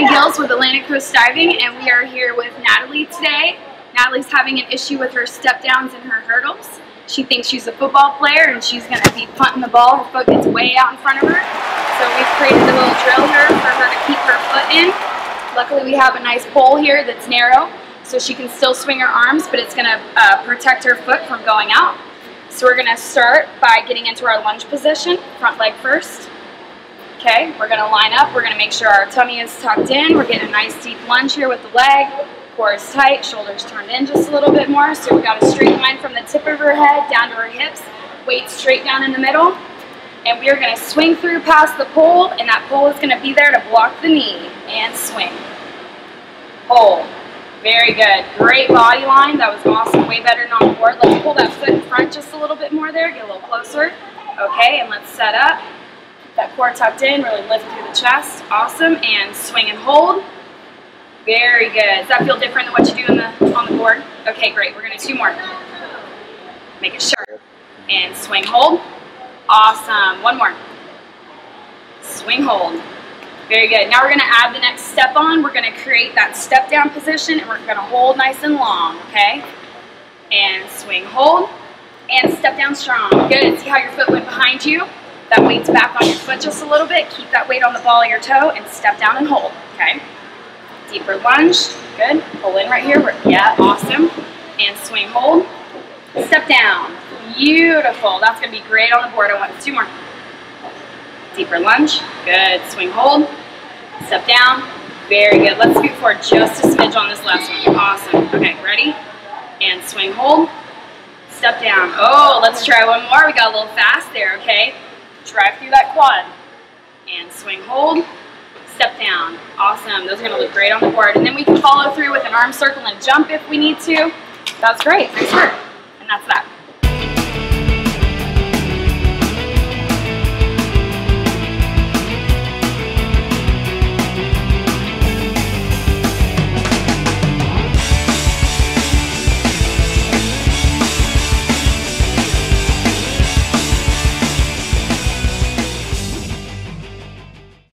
Brittany Gills with Atlantic Coast Diving, and we are here with Natalie today. Natalie's having an issue with her step downs and her hurdles. She thinks she's a football player and she's going to be punting the ball. Her foot gets way out in front of her. So we've created a little drill here for her to keep her foot in. Luckily we have a nice pole here that's narrow, so she can still swing her arms, but it's going to protect her foot from going out. So we're going to start by getting into our lunge position, front leg first. Okay, we're going to line up. We're going to make sure our tummy is tucked in. We're getting a nice deep lunge here with the leg. Core is tight, shoulders turned in just a little bit more. So we've got a straight line from the tip of her head down to her hips. Weight straight down in the middle. And we are going to swing through past the pole, and that pole is going to be there to block the knee. And swing. Hold. Very good. Great body line. That was awesome. Way better than on the board. Let's pull that foot in front just a little bit more there. Get a little closer. Okay, and let's set up. That core tucked in, really lift through the chest. Awesome, and swing and hold. Very good. Does that feel different than what you do on the board? Okay, great. We're going to do two more. Make it sharp. And swing, hold. Awesome. One more. Swing, hold. Very good. Now we're going to add the next step on. We're going to create that step down position, and we're going to hold nice and long, okay? And swing, hold. And step down strong. Good. See how your foot went behind you? That weight's back on your foot just a little bit. Keep that weight on the ball of your toe and step down and hold, okay? Deeper lunge, good. Pull in right here, yeah, awesome. And swing, hold, step down. Beautiful, that's gonna be great on the board. I want two more. Deeper lunge, good. Swing, hold, step down. Very good, let's scoot forward just a smidge on this last one. Awesome, okay, ready? And swing, hold, step down. Oh, let's try one more. We got a little fast there, okay? Drive through that quad and swing, hold, step down. Awesome, those are going to look great on the board. And then we can follow through with an arm circle and jump if we need to. That's great, nice work. And that's that.